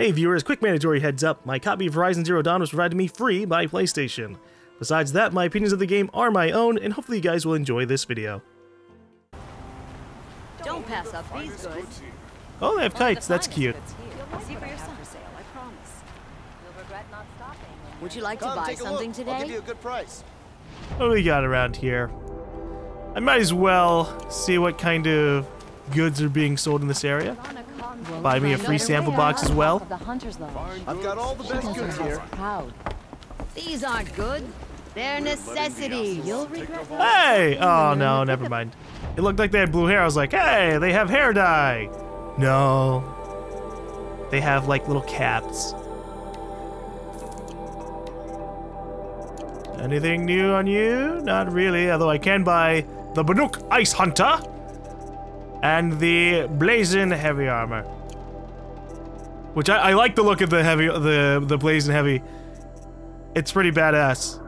Hey viewers, quick mandatory heads up, my copy of Horizon Zero Dawn was provided to me free by PlayStation. Besides that, my opinions of the game are my own, and hopefully you guys will enjoy this video. Don't pass up these goods. Oh, they have kites, that's cute. See for yourself. You'll regret not stopping. Would you like to buy something today? I'll give you a good price. What do we got around here? I might as well see what kind of goods are being sold in this area. Buy me a free sample box as well. I've got all the best goods here. These aren't good. They're necessity. You'll regret. Hey! Oh no, never mind. It looked like they had blue hair. I was like, hey, they have hair dye. No. They have like little caps. Anything new on you? Not really, although I can buy the Banuk Ice Hunter and the Blazing Heavy Armor. Which I like the look of the heavy, the Blazing Heavy. It's pretty badass.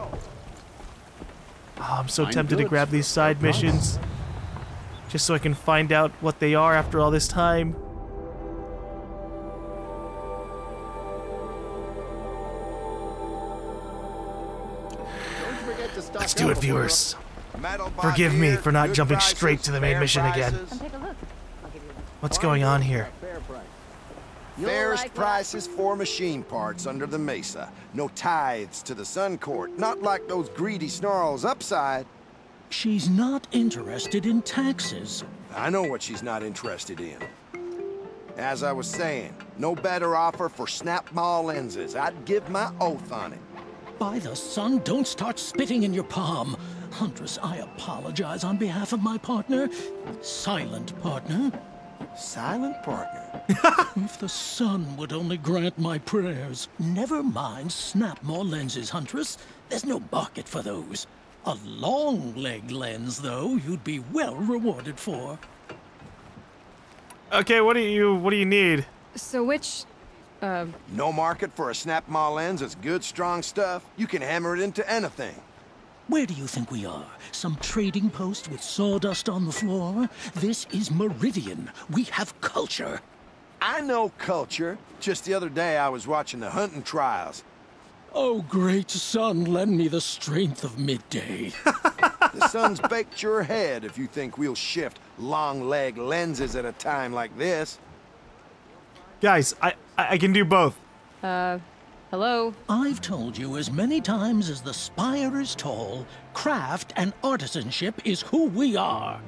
Oh, I'm so tempted to grab these side missions just so I can find out what they are after all this time. Let's do it, viewers. Forgive me for not jumping straight to the main mission again. What's going on here? Fairest prices for machine parts under the Mesa. No tithes to the Sun Court. Not like those greedy snarls upside. She's not interested in taxes. I know what she's not interested in. As I was saying, no better offer for snap-ball lenses. I'd give my oath on it. By the sun, don't start spitting in your palm. Huntress, I apologize on behalf of my partner. Silent partner. Silent partner? If the sun would only grant my prayers. Never mind, snap more lenses, Huntress. There's no market for those. A long leg lens, though, you'd be well rewarded for. Okay, what do you need? So which... No market for a snap-maw lens. It's good, strong stuff. You can hammer it into anything. Where do you think we are? Some trading post with sawdust on the floor? This is Meridian. We have culture. I know culture. Just the other day I was watching the hunting trials. Oh, great sun, lend me the strength of midday. The sun's baked your head if you think we'll shift long-leg lenses at a time like this. Guys, I can do both. Hello? I've told you as many times as the spire is tall, craft and artisanship is who we are.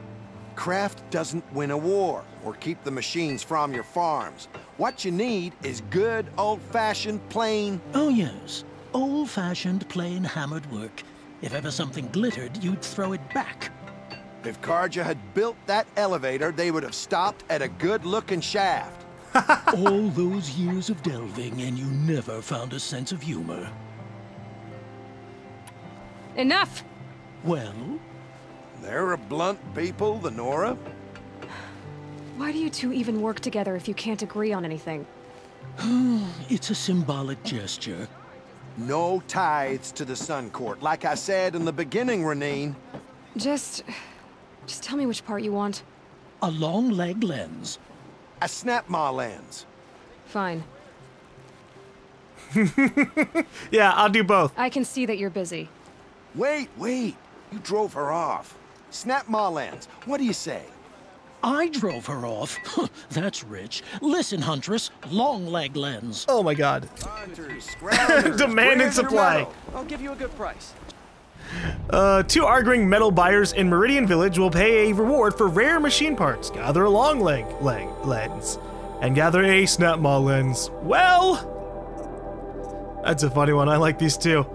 Craft doesn't win a war or keep the machines from your farms. What you need is good, old-fashioned, plain... Oh, yes. Old-fashioned, plain hammered work. If ever something glittered, you'd throw it back. If Carja had built that elevator, they would have stopped at a good-looking shaft. All those years of delving, and you never found a sense of humor. Enough! Well? They're a blunt people, the Nora. Why do you two even work together if you can't agree on anything? It's a symbolic gesture. No tithes to the Sun Court, like I said in the beginning, Renine. Just tell me which part you want. A long leg lens. I snap my lens. Fine. Yeah, I'll do both. I can see that you're busy. Wait. You drove her off. Snap my lens. What do you say? I drove her off? That's rich. Listen, Huntress, long leg lens. Oh my god. Hunters, demand and supply. I'll give you a good price. Two arguing metal buyers in Meridian Village will pay a reward for rare machine parts. Gather a long leg lens, and gather a snap-maw lens. Well, that's a funny one. I like these too.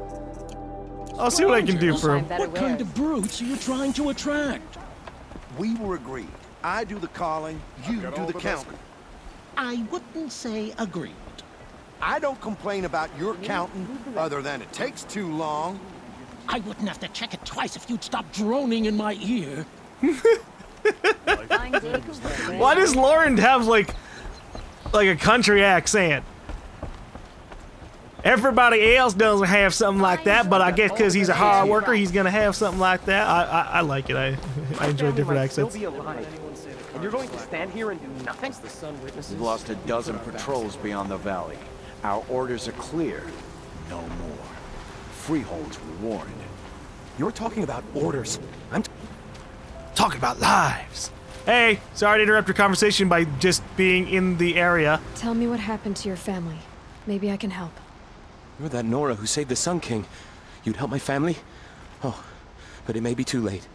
I'll see what I can do for him. What kind of brutes are you trying to attract? We were agreed. I do the calling, you do the counting. I wouldn't say agreed. I don't complain about your counting, other than it takes too long. I wouldn't have to check it twice if you'd stop droning in my ear. Why does Lauren have like a country accent? Everybody else doesn't have something like that, but I guess because he's a hard worker, he's gonna have something like that. I like it. I enjoy different accents. And you're going to stand here and do nothing? We've lost a dozen patrols beyond the valley. Our orders are clear. No more. Freeholds were warned. You're talking about orders. I'm talking about lives. Hey, sorry to interrupt your conversation by just being in the area. Tell me what happened to your family. Maybe I can help. You're that Nora who saved the Sun King. You'd help my family? Oh, but it may be too late.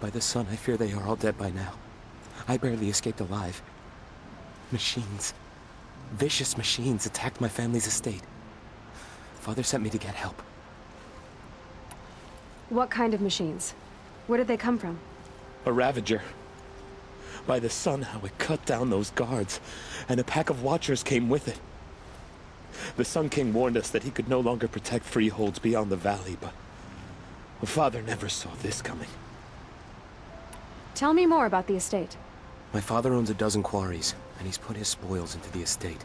By the sun, I fear they are all dead by now. I barely escaped alive. Machines. Vicious machines attacked my family's estate. Father sent me to get help. What kind of machines? Where did they come from? A ravager. By the sun, how it cut down those guards, and a pack of watchers came with it. The Sun King warned us that he could no longer protect freeholds beyond the valley, but Father never saw this coming. Tell me more about the estate. My father owns a dozen quarries, and he's put his spoils into the estate.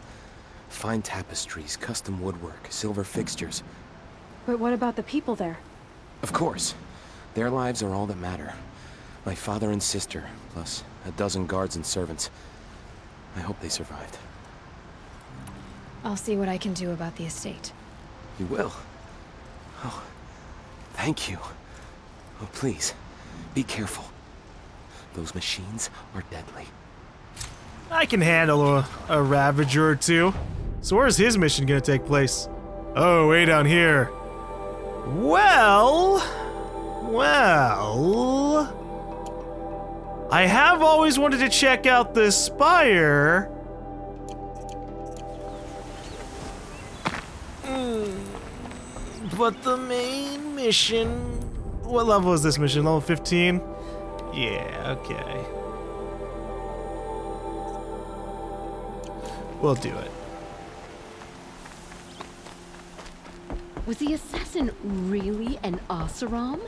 Fine tapestries, custom woodwork, silver fixtures. But what about the people there? Of course. Their lives are all that matter. My father and sister, plus a dozen guards and servants. I hope they survived. I'll see what I can do about the estate. You will? Oh, thank you. Oh, please, be careful. Those machines are deadly. I can handle a ravager or two. So where's his mission gonna take place? Oh, way down here. Well... I have always wanted to check out this spire. But the main mission... What level is this mission? Level 15? Yeah, okay. We'll do it. Was the assassin really an Oseram?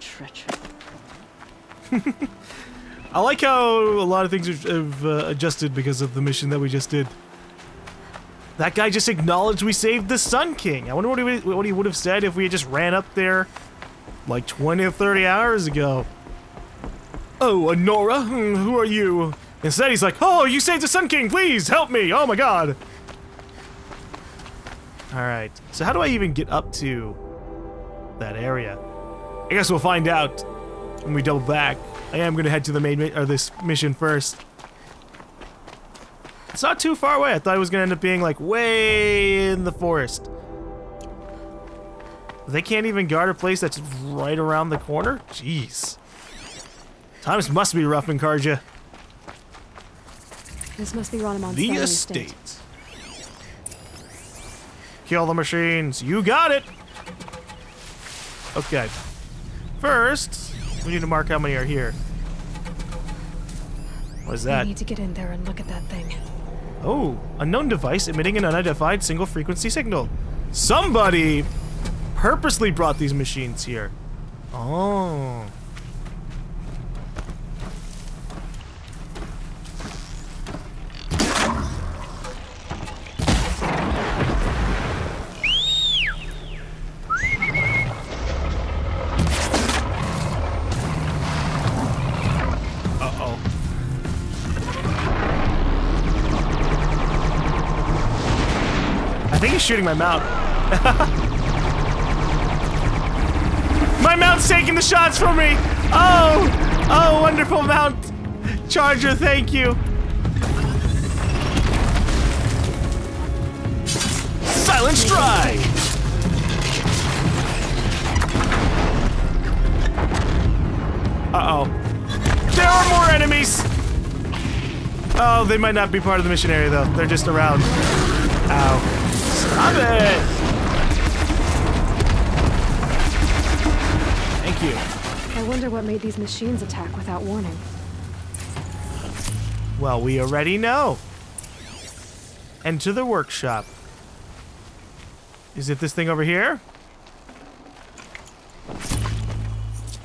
Treachery. I like how a lot of things have adjusted because of the mission that we just did. That guy just acknowledged we saved the Sun King. I wonder what he would have said if we had just ran up there like 20 or 30 hours ago. Oh, Nora, who are you? Instead he's like, oh, you saved the Sun King, please help me, oh my god. Alright, so how do I even get up to that area? I guess we'll find out when we double back. I am gonna head to the main this mission first. It's not too far away. I thought it was gonna end up being like way in the forest. They can't even guard a place that's right around the corner? Jeez. Times must be rough in Carja. This must be Ronamon's the estate. Kill the machines. You got it! Okay. First, we need to mark how many are here. What is that? We need to get in there and look at that thing. Oh, unknown device emitting an unidentified single frequency signal. Somebody purposely brought these machines here. Oh. Shooting my mount. My mount's taking the shots from me. Oh, oh, wonderful mount, Charger. Thank you. Silent strike. Uh oh. There are more enemies. Oh, they might not be part of the mission area though. They're just around. Ow. Stop it! Thank you. I wonder what made these machines attack without warning. Well, we already know. Enter the workshop. Is it this thing over here?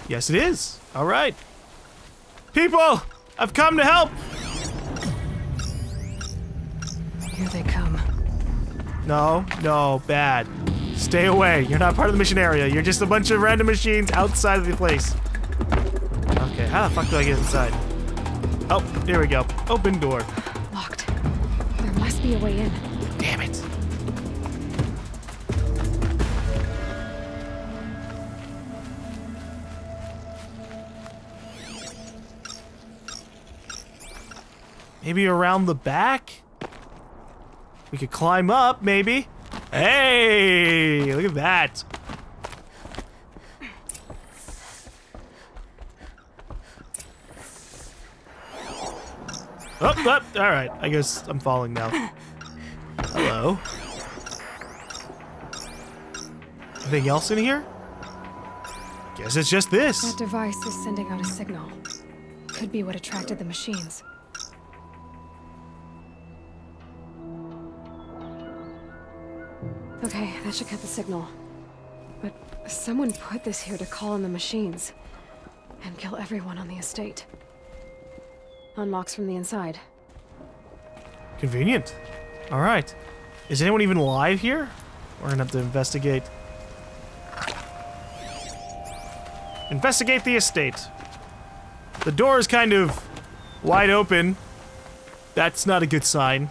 Yes, it is. All right. People, I've come to help. Here they come. No, no, bad. Stay away. You're not part of the mission area. You're just a bunch of random machines outside of the place. Okay, how the fuck do I get inside? Oh, here we go. Open door. Locked. There must be a way in. Damn it. Maybe around the back? We could climb up, maybe. Hey, look at that. Oh, oh, all right. I guess I'm falling now. Hello. Anything else in here? Guess it's just this. That device is sending out a signal. Could be what attracted the machines. Okay, that should cut the signal. But someone put this here to call in the machines and kill everyone on the estate. Unlocks from the inside. Convenient. All right. Is anyone even alive here? We're gonna have to investigate. Investigate the estate. The door is kind of wide open. That's not a good sign.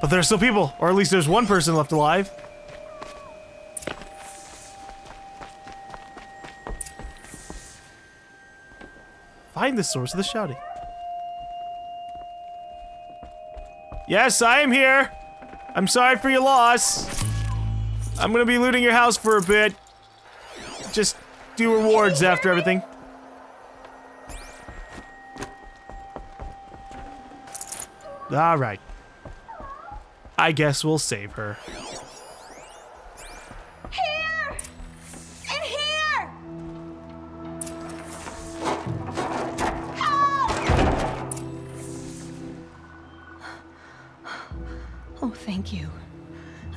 But there are still people, or at least there's one person left alive. Find the source of the shouting. Yes, I am here. I'm sorry for your loss. I'm gonna be looting your house for a bit. Just do rewards after everything. All right. I guess we'll save her. Here! And here! Help! Oh, thank you.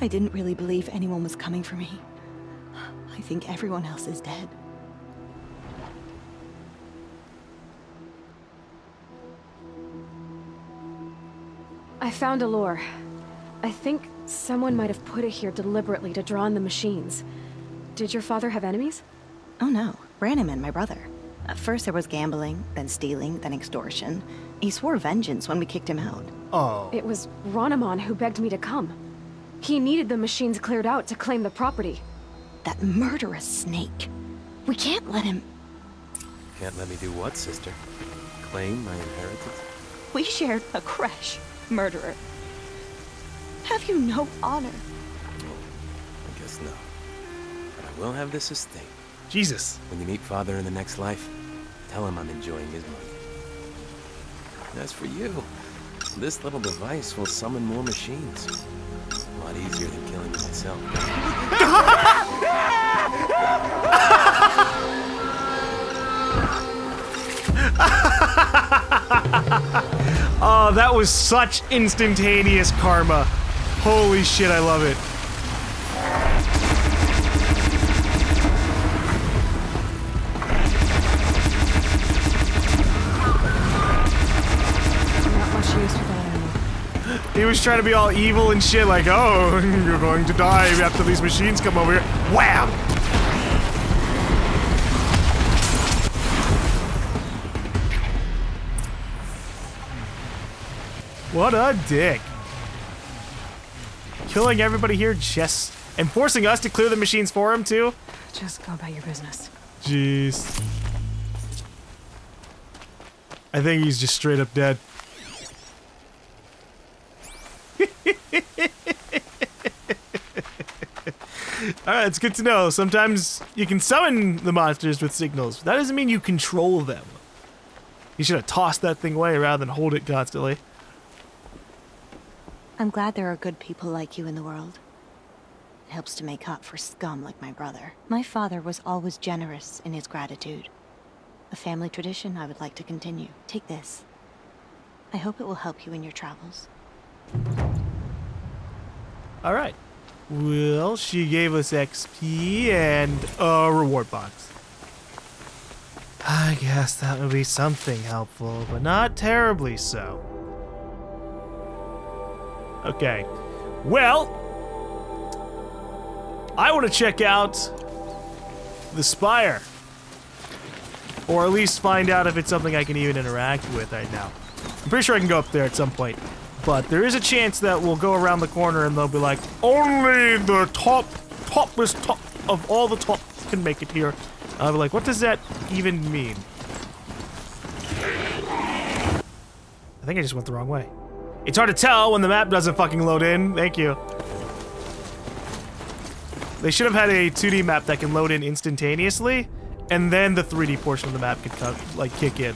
I didn't really believe anyone was coming for me. I think everyone else is dead. I found Aloy. I think someone might have put it here deliberately to draw in the machines. Did your father have enemies? Oh no, Ronamon, my brother. At first there was gambling, then stealing, then extortion. He swore vengeance when we kicked him out. Oh. It was Ronamon who begged me to come. He needed the machines cleared out to claim the property. That murderous snake. We can't let him... Can't let me do what, sister? Claim my inheritance? We shared a crash, murderer. Have you no honor? Oh, I guess no. But I will have this estate. Jesus. When you meet Father in the next life, tell him I'm enjoying his money. As for you, this little device will summon more machines. A lot easier than killing myself. Oh, that was such instantaneous karma. Holy shit, I love it. Not much use for that anymore. He was trying to be all evil and shit, like, oh, you're going to die after these machines come over here. Wham! What a dick. Killing everybody here just... and forcing us to clear the machines for him, too? Just go about your business. Jeez. I think he's just straight up dead. Alright, it's good to know. Sometimes you can summon the monsters with signals. But that doesn't mean you control them. You should have tossed that thing away rather than hold it constantly. I'm glad there are good people like you in the world. It helps to make up for scum like my brother. My father was always generous in his gratitude. A family tradition I would like to continue. Take this. I hope it will help you in your travels. All right. Well, she gave us XP and a reward box. I guess that would be something helpful, but not terribly so. Okay. Well, I want to check out the spire. Or at least find out if it's something I can even interact with right now. I'm pretty sure I can go up there at some point. But there is a chance that we'll go around the corner and they'll be like, only the top of all the top can make it here. I'll be like, what does that even mean? I think I just went the wrong way. It's hard to tell when the map doesn't fucking load in. Thank you. They should have had a 2D map that can load in instantaneously, and then the 3D portion of the map could kick in.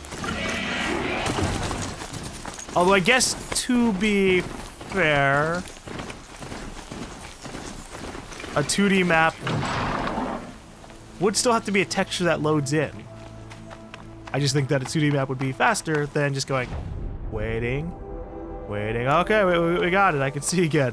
Although I guess, to be fair, a 2D map would still have to be a texture that loads in. I just think that a 2D map would be faster than just going, waiting, waiting. Okay, we got it. I can see again.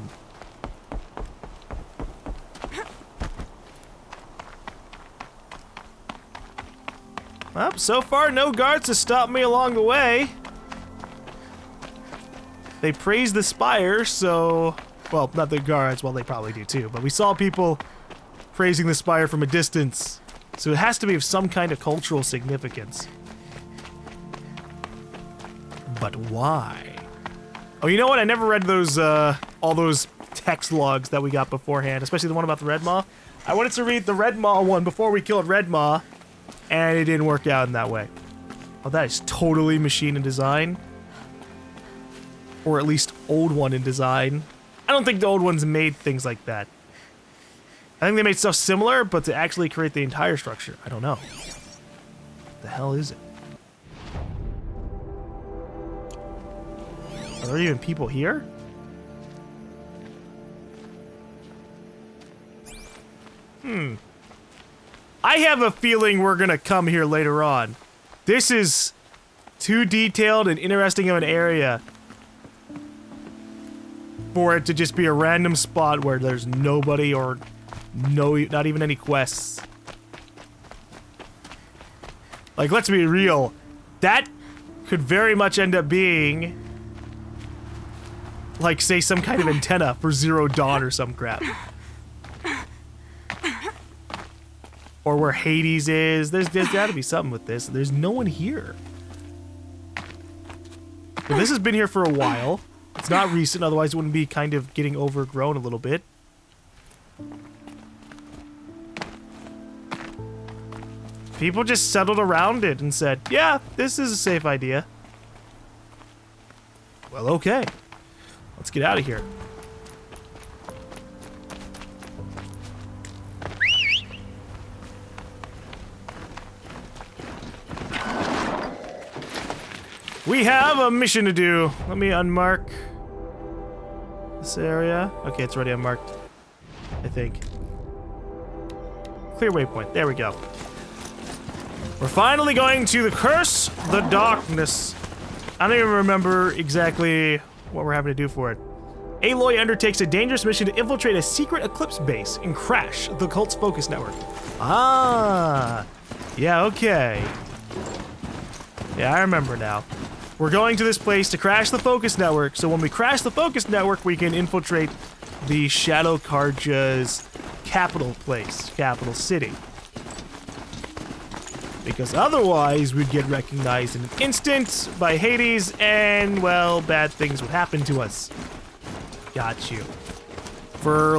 Well, so far, no guards to stop me along the way. They praise the spire, so... Well, not the guards, well, they probably do too, but we saw people praising the spire from a distance. So it has to be of some kind of cultural significance. But why? Oh, you know what? I never read those, all those text logs that we got beforehand, especially the one about the Red Maw. I wanted to read the Red Maw one before we killed Red Maw. And it didn't work out in that way. Oh, that is totally machine in design. Or at least old one in design. I don't think the old ones made things like that. I think they made stuff similar, but to actually create the entire structure, I don't know. What the hell is it? Are there even people here? Hmm. I have a feeling we're gonna come here later on. This is too detailed and interesting of an area for it to just be a random spot where there's nobody or not even any quests. Like, let's be real. That could very much end up being like, say, some kind of antenna for Zero Dawn or some crap. Or where Hades is. There's gotta be something with this. There's no one here. Well, this has been here for a while. It's not recent, otherwise it wouldn't be kind of getting overgrown a little bit. People just settled around it and said, yeah, this is a safe idea. Well, okay. Let's get out of here. We have a mission to do. Let me unmark this area. Okay, it's already unmarked, I think. Clear waypoint. There we go. We're finally going to the Curse, the Darkness. I don't even remember exactly what we're having to do for it. Aloy undertakes a dangerous mission to infiltrate a secret Eclipse base and crash the cult's focus network. Ah. Yeah, okay. Yeah, I remember now. We're going to this place to crash the focus network, so when we crash the focus network, we can infiltrate the Shadow Carja's capital place, capital city. Because otherwise, we'd get recognized in an instant by Hades, and, well, bad things would happen to us. Got you. For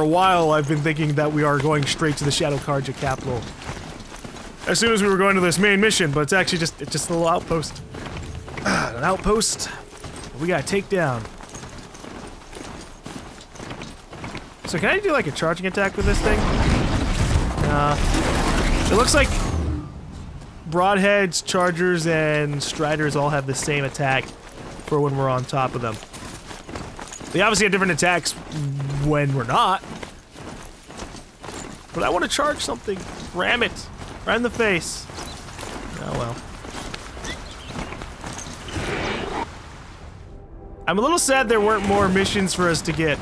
a while, I've been thinking that we are going straight to the Shadow Carja capital. As soon as we were going to this main mission, but it's actually just a little outpost. An outpost that we gotta take down. So can I do like a charging attack with this thing? It looks like broadheads, chargers, and striders all have the same attack for when we're on top of them. They obviously have different attacks when we're not. But I want to charge something. Ram it. Right in the face. Oh well. I'm a little sad there weren't more missions for us to get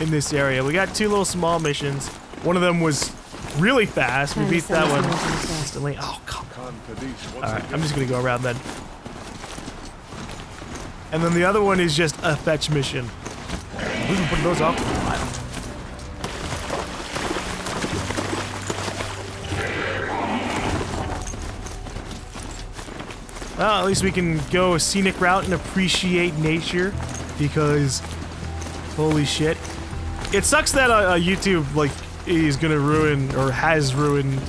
in this area. We got two little small missions. One of them was really fast. We beat that one instantly. Oh, come on. Alright, I'm just gonna go around then. And then the other one is just a fetch mission. We can put those off. Well, at least we can go a scenic route and appreciate nature, because holy shit. It sucks that YouTube, like, is gonna ruin, or has ruined,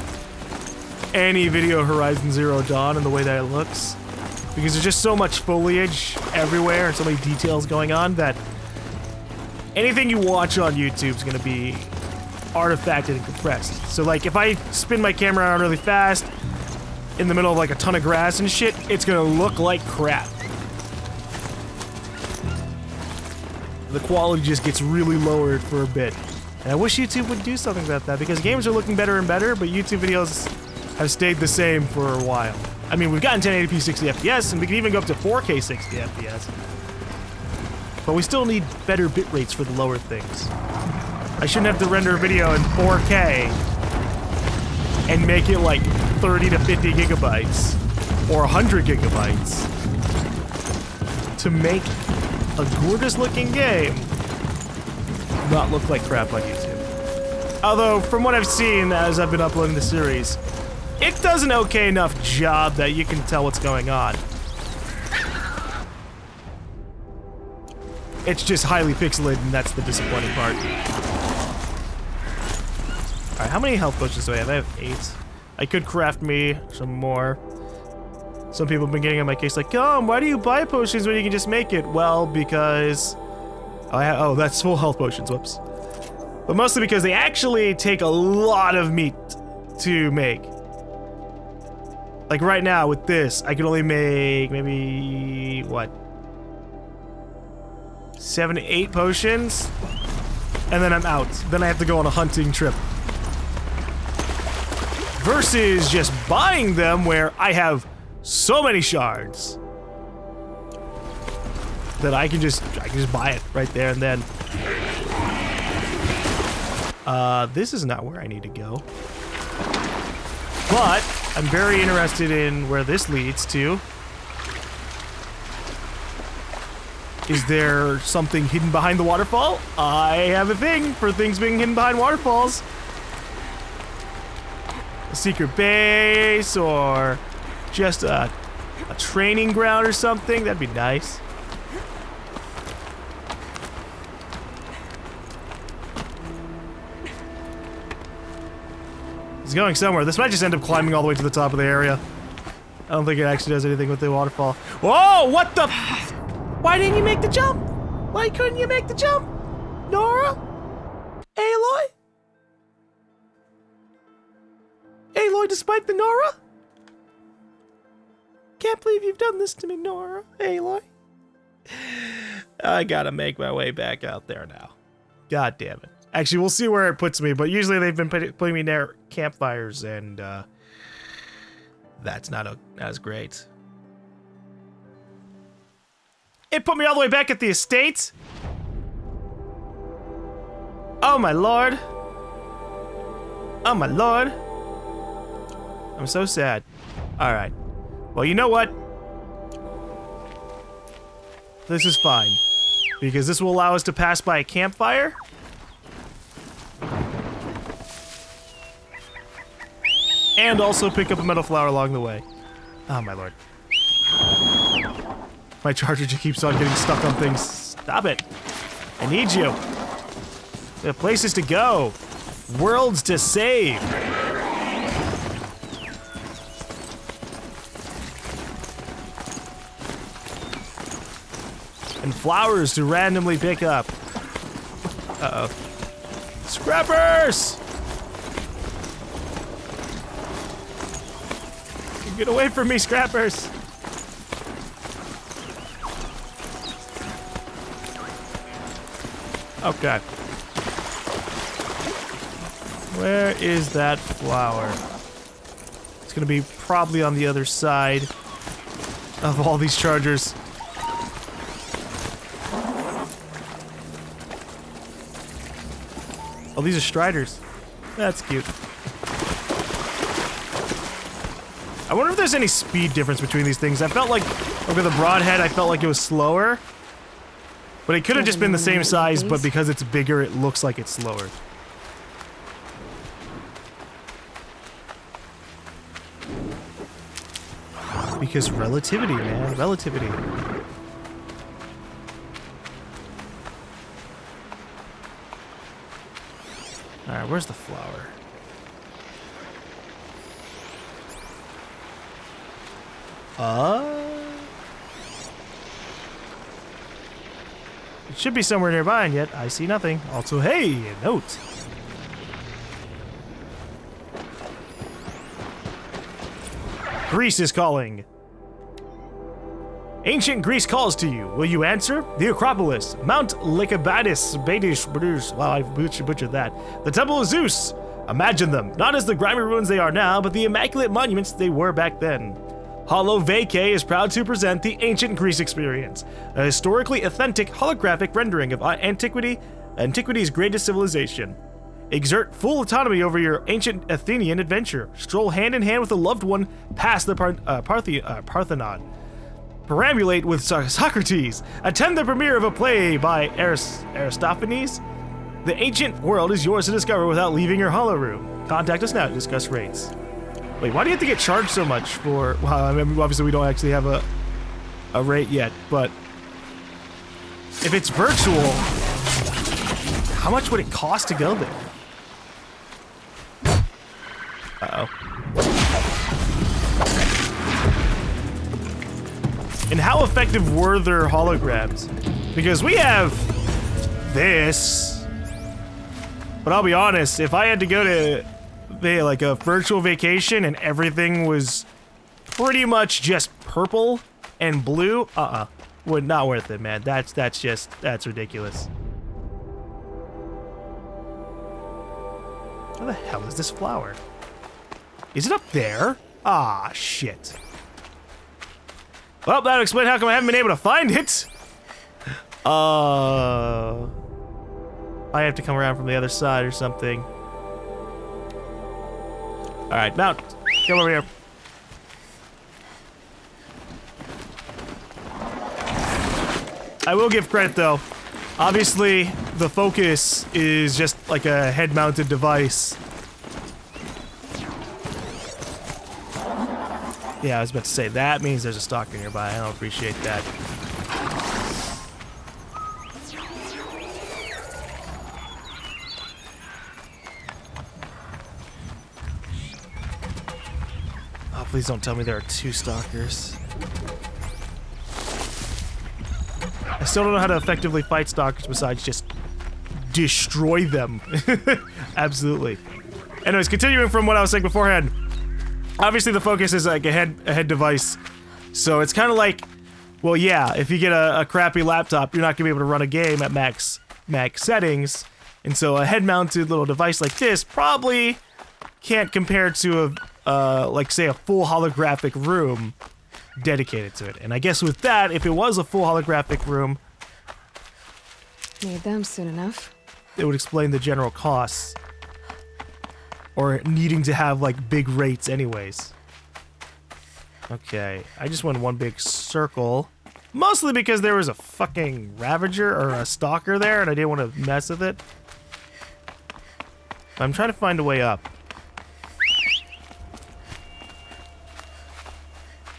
any video Horizon Zero Dawn and the way that it looks. Because there's just so much foliage everywhere and so many details going on that anything you watch on YouTube is gonna be artifacted and compressed. So, like, if I spin my camera around really fast in the middle of, like, a ton of grass and shit, it's gonna look like crap. The quality just gets really lowered for a bit. And I wish YouTube would do something about that, because games are looking better and better, but YouTube videos have stayed the same for a while. I mean, we've gotten 1080p 60fps, and we can even go up to 4K 60fps. But we still need better bit rates for the lower things. I shouldn't have to render a video in 4K and make it like 30 to 50 gigabytes or 100 gigabytes to make a gorgeous looking game not look like crap on YouTube. Although, from what I've seen as I've been uploading the series, it does an okay enough job that you can tell what's going on. It's just highly pixelated, and that's the disappointing part. Alright, how many health potions do I have? I have 8. I could craft me some more. Some people have been getting on my case like, "Come, why do you buy potions when you can just make it?" Well, because... oh, that's full health potions, whoops. But mostly because they actually take a lot of meat to make. Like right now, with this, I can only make maybe... what? 7 to 8 potions? And then I'm out. Then I have to go on a hunting trip. Versus just buying them, where I have so many shards that I can just buy it right there and then. This is not where I need to go. But I'm very interested in where this leads to. Is there something hidden behind the waterfall? I have a thing for things being hidden behind waterfalls. A secret base, or just a training ground or something. That'd be nice. It's going somewhere. This might just end up climbing all the way to the top of the area. I don't think it actually does anything with the waterfall. Whoa! What the? Why didn't you make the jump? Why couldn't you make the jump? Nora? Aloy? Aloy, despite the Nora? Can't believe you've done this to me, Nora. Aloy. I gotta make my way back out there now. God damn it. Actually, we'll see where it puts me, but usually they've been putting me near campfires, and that's not as great. It put me all the way back at the estate? Oh my lord. Oh my lord. I'm so sad. Alright. Well, you know what? This is fine, because this will allow us to pass by a campfire. And also pick up a metal flower along the way. Oh my lord. My charger just keeps on getting stuck on things. Stop it. I need you. There are places to go. Worlds to save. And flowers to randomly pick up. Uh-oh. Scrappers! Get away from me, scrappers! Oh god. Where is that flower? It's gonna be probably on the other side of all these chargers. Oh, these are striders. That's cute. I wonder if there's any speed difference between these things. I felt like, over the broadhead, I felt like it was slower. But it could have just been the same size, but because it's bigger, it looks like it's slower. Because relativity, man. Relativity. Alright, where's the flower? It should be somewhere nearby, and yet I see nothing. Also, hey, a note. Greece is calling. Ancient Greece calls to you. Will you answer? The Acropolis, Mount Lycobatis, wow, I butchered that. The Temple of Zeus. Imagine them, not as the grimy ruins they are now, but the immaculate monuments they were back then. Holo Vake is proud to present the Ancient Greece Experience, a historically authentic holographic rendering of antiquity's greatest civilization. Exert full autonomy over your ancient Athenian adventure. Stroll hand in hand with a loved one past the Parthenon. Perambulate with Socrates. Attend the premiere of a play by Aristophanes. The ancient world is yours to discover without leaving your holo room. Contact us now to discuss rates. Wait, why do you have to get charged so much for... Well, I mean, obviously we don't actually have a rate yet, but... If it's virtual, how much would it cost to go there? And how effective were their holograms? Because we have this. But I'll be honest, if I had to go to like a virtual vacation and everything was pretty much just purple and blue, would not worth it, man. That's ridiculous. Where the hell is this flower? Is it up there? Ah, shit. Well, that'll explain how come I haven't been able to find it! I have to come around from the other side or something. Alright, Mount, come over here. I will give credit, though. Obviously, the focus is just like a head-mounted device. Yeah, I was about to say, that means there's a stalker nearby. I don't appreciate that. Oh, please don't tell me there are two stalkers. I still don't know how to effectively fight stalkers besides just destroy them. Absolutely. Anyways, continuing from what I was saying beforehand. Obviously, the focus is like a head device, so it's kind of like, well, yeah, if you get a crappy laptop, you're not gonna be able to run a game at max settings, and so a head-mounted little device like this probably can't compare to a like say a full holographic room dedicated to it. And I guess with that, if it was a full holographic room, need them soon enough. It would explain the general costs. Or needing to have, like, big rates anyways. Okay, I just went one big circle. Mostly because there was a fucking Ravager or a Stalker there, and I didn't want to mess with it. I'm trying to find a way up.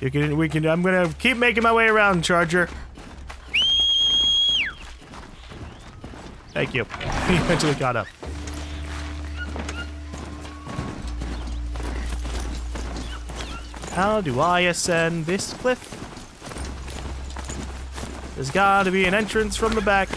I'm gonna keep making my way around, Charger. Thank you. He eventually got up. How do I ascend this cliff? There's gotta be an entrance from the back.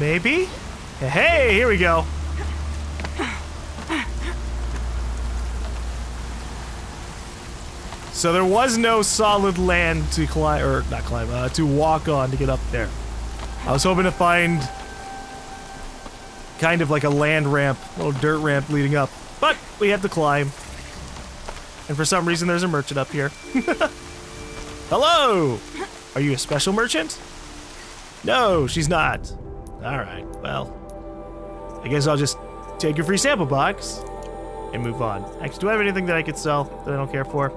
Maybe? Hey, here we go. So there was no solid land to climb, or not climb, to walk on to get up there. I was hoping to find kind of like a land ramp, a little dirt ramp leading up, but we have to climb. And for some reason there's a merchant up here. Hello! Are you a special merchant? No, she's not. All right, well, I guess I'll just take your free sample box and move on. Actually, do I have anything that I could sell that I don't care for?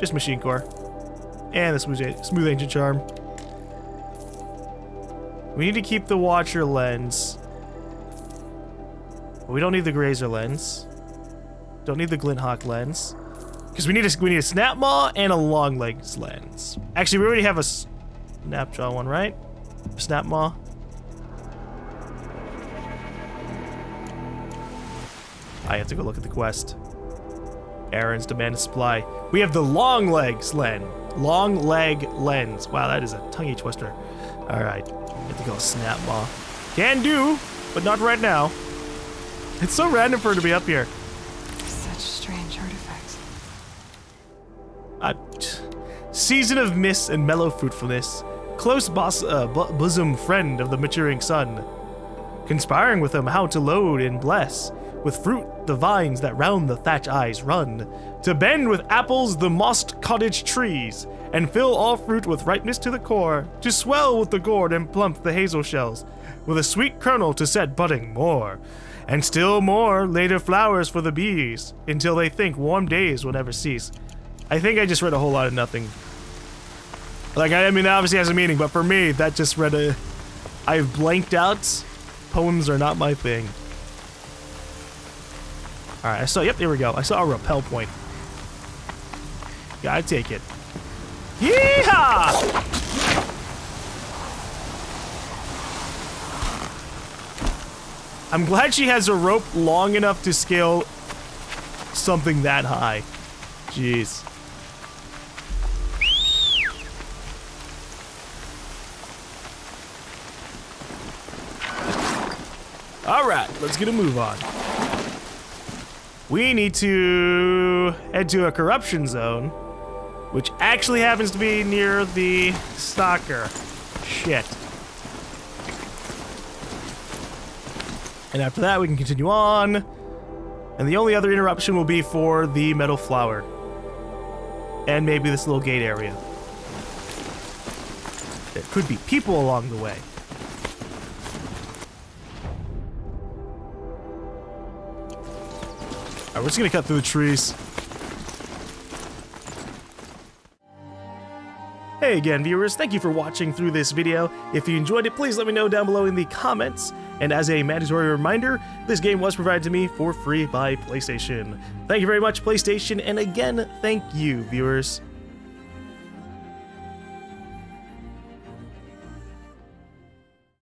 Just machine core. And the smooth ancient charm. We need to keep the watcher lens. But we don't need the grazer lens. Don't need the glinthawk lens. Because we need a snap maw and a long legs lens. Actually, we already have a snapjaw one, right? Snap maw. I have to go look at the quest. Errands, demand and supply. We have the long legs lens. Long leg lens. Wow, that is a tonguey twister. Alright. I have to go snap maw. Can do, but not right now. It's so random for her to be up here. Such strange artifacts. Season of mist and mellow fruitfulness. Close bosom friend of the maturing sun. Conspiring with him how to load and bless. With fruit the vines that round the thatch eyes run, to bend with apples the mossed cottage trees, and fill all fruit with ripeness to the core, to swell with the gourd and plump the hazel shells, with a sweet kernel to set budding more, and still more later flowers for the bees, until they think warm days will never cease. I think I just read a whole lot of nothing. Like, I mean, that obviously has a meaning, but for me, that just read a... I've blanked out. Poems are not my thing. Alright, I saw, yep, there we go. I saw a rappel point. Gotta take it. Yeehaw! I'm glad she has a rope long enough to scale something that high. Jeez. Alright, let's get a move on. We need to head to a corruption zone, which actually happens to be near the stalker. Shit. And after that, we can continue on. And the only other interruption will be for the metal flower. And maybe this little gate area. There could be people along the way. Alright, we're just gonna cut through the trees. Hey again, viewers, thank you for watching through this video. If you enjoyed it, please let me know down below in the comments. And as a mandatory reminder, this game was provided to me for free by PlayStation. Thank you very much, PlayStation, and again, thank you, viewers.